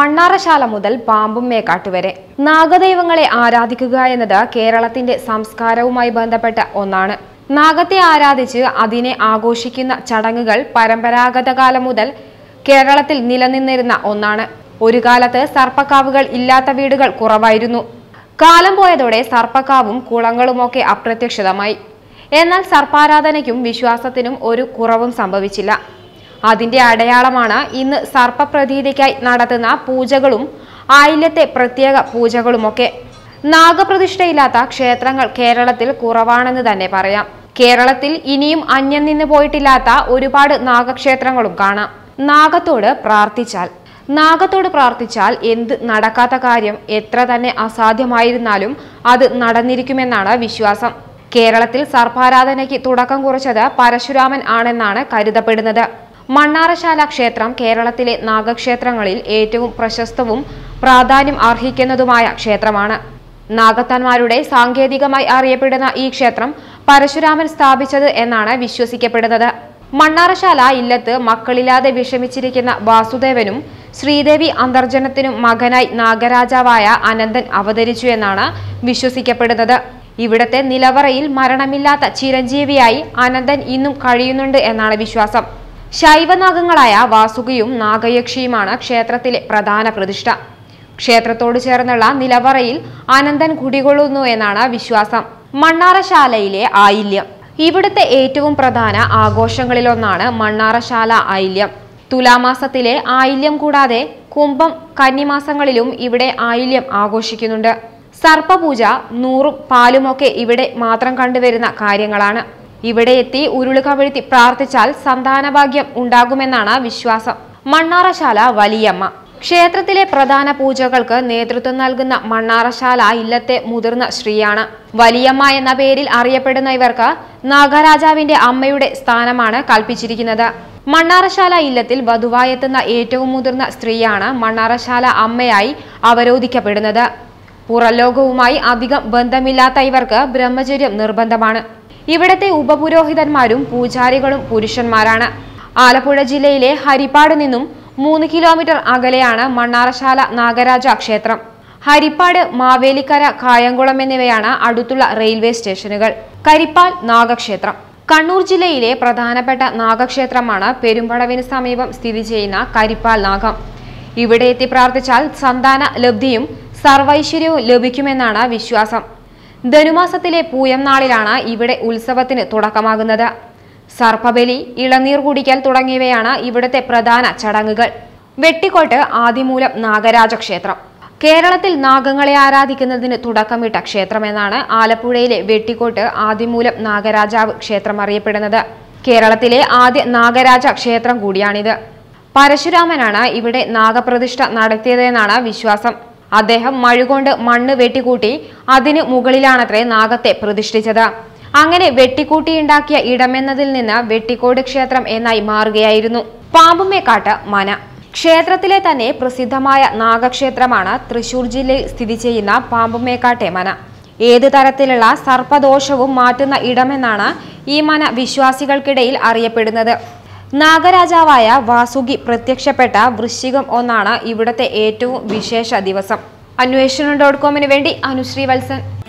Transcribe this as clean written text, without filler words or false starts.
മണ്ണാറശാല മുതൽ പാമ്പുമേക്കാട്ട് വരെ നാഗദൈവങ്ങളെ ആരാധിക്കുക എന്നത് കേരളത്തിന്റെ സംസ്കാരവുമായി ബന്ധപ്പെട്ട ഒന്നാണ്. നാഗത്തെ ആരാധിച്ച് അതിനെ ആഘോഷിക്കുന്ന ചടങ്ങുകൾ പരമ്പരാഗത കാലം മുതൽ കേരളത്തിൽ നിലനിന്നിരുന്ന ഒന്നാണ്. ഒരു കാലത്ത് സർപ്പക്കാവുകൾ ഇല്ലാത്ത വീടുകൾ കുറവായിരുന്നു. കാലം പോയതോടെ സർപ്പക്കാവും കുളങ്ങളുമൊക്കെ അപ്രത്യക്ഷമായി. എന്നാൽ സർപ്പാരാധനയ്ക്കും വിശ്വാസത്തിനും ഒരു കുറവും സംഭവിച്ചില്ല. അതിന്റെ അടയാളമാണ് ഇന്ന് സർപ്പപ്രതീതിക്കായി നടത്തുന്ന പൂജകളും ആയില്യത്തെ പ്രത്യേക പൂജകളുമൊക്കെ. നാഗപ്രതിഷ്ഠയില്ലാത്ത ക്ഷേത്രങ്ങൾ കേരളത്തിൽ കുറവാണെന്ന് തന്നെ പറയാം. കേരളത്തിൽ ഇനിയും അന്യം നിന്ന് പോയിട്ടില്ലാത്ത ഒരുപാട് നാഗക്ഷേത്രങ്ങളും കാണാം. നാഗത്തോട് പ്രാർത്ഥിച്ചാൽ എന്ത് നടക്കാത്ത കാര്യം എത്ര തന്നെ അസാധ്യമായിരുന്നാലും അത് നടന്നിരിക്കുമെന്നാണ് വിശ്വാസം. കേരളത്തിൽ സർപ്പാരാധനയ്ക്ക് തുടക്കം കുറിച്ചത് പരശുരാമൻ ആണെന്നാണ് കരുതപ്പെടുന്നത്. മണ്ണാറശാല ക്ഷേത്രം കേരളത്തിലെ നാഗക്ഷേത്രങ്ങളിൽ ഏറ്റവും പ്രശസ്തവും പ്രാധാന്യം അർഹിക്കുന്നതുമായ ക്ഷേത്രമാണ്. നാഗത്തന്മാരുടെ സാങ്കേതികമായി അറിയപ്പെടുന്ന ഈ ക്ഷേത്രം പരശുരാമൻ സ്ഥാപിച്ചത് എന്നാണ് വിശ്വസിക്കപ്പെടുന്നത്. മണ്ണാറശാല ഇല്ലത്ത് മക്കളില്ലാതെ വിഷമിച്ചിരിക്കുന്ന വാസുദേവനും ശ്രീദേവി അന്തർജനത്തിനും മകനായി നാഗരാജാവായ അനന്തൻ അവതരിച്ചു എന്നാണ് വിശ്വസിക്കപ്പെടുന്നത്. ഇവിടത്തെ നിലവറയിൽ മരണമില്ലാത്ത ചിരഞ്ജീവിയായി അനന്തൻ ഇന്നും കഴിയുന്നുണ്ട് എന്നാണ് വിശ്വാസം. ശൈവനാഗങ്ങളായ വാസുകിയും നാഗയക്ഷിയുമാണ് ക്ഷേത്രത്തിലെ പ്രധാന പ്രതിഷ്ഠ. ക്ഷേത്രത്തോട് ചേർന്നുള്ള നിലവറയിൽ അനന്തൻ കുടികൊള്ളുന്നു എന്നാണ് വിശ്വാസം. മണ്ണാറശാലയിലെ ആയില്യം. ഇവിടുത്തെ ഏറ്റവും പ്രധാന ആഘോഷങ്ങളിലൊന്നാണ് മണ്ണാറശാല ആയില്യം. തുലാമാസത്തിലെ ആയില്യം കൂടാതെ കുംഭം കന്നിമാസങ്ങളിലും ഇവിടെ ആയില്യം ആഘോഷിക്കുന്നുണ്ട്. സർപ്പപൂജ, നൂറും പാലുമൊക്കെ ഇവിടെ മാത്രം കണ്ടുവരുന്ന കാര്യങ്ങളാണ്. ഇവിടെ എത്തി ഉരുള് കവിഴ്ത്തി പ്രാർത്ഥിച്ചാൽ സന്താനഭാഗ്യം ഉണ്ടാകുമെന്നാണ് വിശ്വാസം. മണ്ണാറശാല വലിയമ്മ. ക്ഷേത്രത്തിലെ പ്രധാന പൂജകൾക്ക് നേതൃത്വം നൽകുന്ന മണ്ണാറശാല ഇല്ലത്തെ മുതിർന്ന സ്ത്രീയാണ്. വലിയമ്മ എന്ന പേരിൽ അറിയപ്പെടുന്ന ഇവർക്ക് നാഗരാജാവിന്റെ അമ്മയുടെ സ്ഥാനമാണ് കൽപ്പിച്ചിരിക്കുന്നത്. മണ്ണാറശാല ഇല്ലത്തിൽ വധുവായെത്തുന്ന ഏറ്റവും മുതിർന്ന സ്ത്രീയാണ് മണ്ണാറശാല അമ്മയായി അവരോധിക്കപ്പെടുന്നത്. പുറലോകവുമായി അധികം ബന്ധമില്ലാത്ത ഇവർക്ക് ബ്രഹ്മചര്യം നിർബന്ധമാണ്. ഇവിടത്തെ ഉപപുരോഹിതന്മാരും പൂജാരികളും പുരുഷന്മാരാണ്. ആലപ്പുഴ ജില്ലയിലെ ഹരിപ്പാട് നിന്നും 3 കിലോമീറ്റർ അകലെയാണ് മണ്ണാറശാല നാഗരാജ ക്ഷേത്രം. ഹരിപ്പാട്, മാവേലിക്കര, കായംകുളം എന്നിവയാണ് അടുത്തുള്ള റെയിൽവേ സ്റ്റേഷനുകൾ. കരിപ്പാൽ നാഗക്ഷേത്രം. കണ്ണൂർ ജില്ലയിലെ പ്രധാനപ്പെട്ട നാഗക്ഷേത്രമാണ് പെരുമ്പടവിന് സമീപം സ്ഥിതി ചെയ്യുന്ന കരിപ്പാൽ നാഗം. ഇവിടെ എത്തി പ്രാർത്ഥിച്ചാൽ സന്താന ലബ്ധിയും സർവൈശ്വര്യവും ലഭിക്കുമെന്നാണ് വിശ്വാസം. ധനുമാസത്തിലെ പൂയം നാളിലാണ് ഇവിടെ ഉത്സവത്തിന് തുടക്കമാകുന്നത്. സർപ്പബലി, ഇളനീർ കുടിക്കൽ തുടങ്ങിയവയാണ് ഇവിടുത്തെ പ്രധാന ചടങ്ങുകൾ. വെട്ടിക്കോട്ട് ആദിമൂലം നാഗരാജ ക്ഷേത്രം. കേരളത്തിൽ നാഗങ്ങളെ ആരാധിക്കുന്നതിന് തുടക്കമിട്ട ക്ഷേത്രമെന്നാണ് ആലപ്പുഴയിലെ വെട്ടിക്കോട്ട് ആദിമൂലം നാഗരാജാവ് ക്ഷേത്രം അറിയപ്പെടുന്നത്. കേരളത്തിലെ ആദ്യ നാഗരാജ ക്ഷേത്രം കൂടിയാണിത്. പരശുരാമനാണ് ഇവിടെ നാഗപ്രതിഷ്ഠ നടത്തിയതെന്നാണ് വിശ്വാസം. അദ്ദേഹം മഴുകൊണ്ട് മണ്ണ് വെട്ടിക്കൂട്ടി അതിന് മുകളിലാണത്രേ നാഗത്തെ പ്രതിഷ്ഠിച്ചത്. അങ്ങനെ വെട്ടിക്കൂട്ടിയുണ്ടാക്കിയ ഇടമെന്നതിൽ നിന്ന് വെട്ടിക്കോട് ക്ഷേത്രം എന്നായി മാറുകയായിരുന്നു. പാമ്പുമേക്കാട്ട് മന. ക്ഷേത്രത്തിലെ തന്നെ പ്രസിദ്ധമായ നാഗക്ഷേത്രമാണ് തൃശൂർ ജില്ലയിൽ സ്ഥിതി ചെയ്യുന്ന പാമ്പുമേക്കാട്ടെ മന. ഏത് തരത്തിലുള്ള സർപ്പദോഷവും മാറ്റുന്ന ഇടമെന്നാണ് ഈ മന വിശ്വാസികൾക്കിടയിൽ അറിയപ്പെടുന്നത്. നാഗരാജാവായ വാസുകി പ്രത്യക്ഷപ്പെട്ട വൃശ്ചികം 1 ആണ് ഇവിടുത്തെ ഏറ്റവും വിശേഷ ദിവസം. annueshana.com വേണ്ടി അനുശ്രീ വത്സൻ.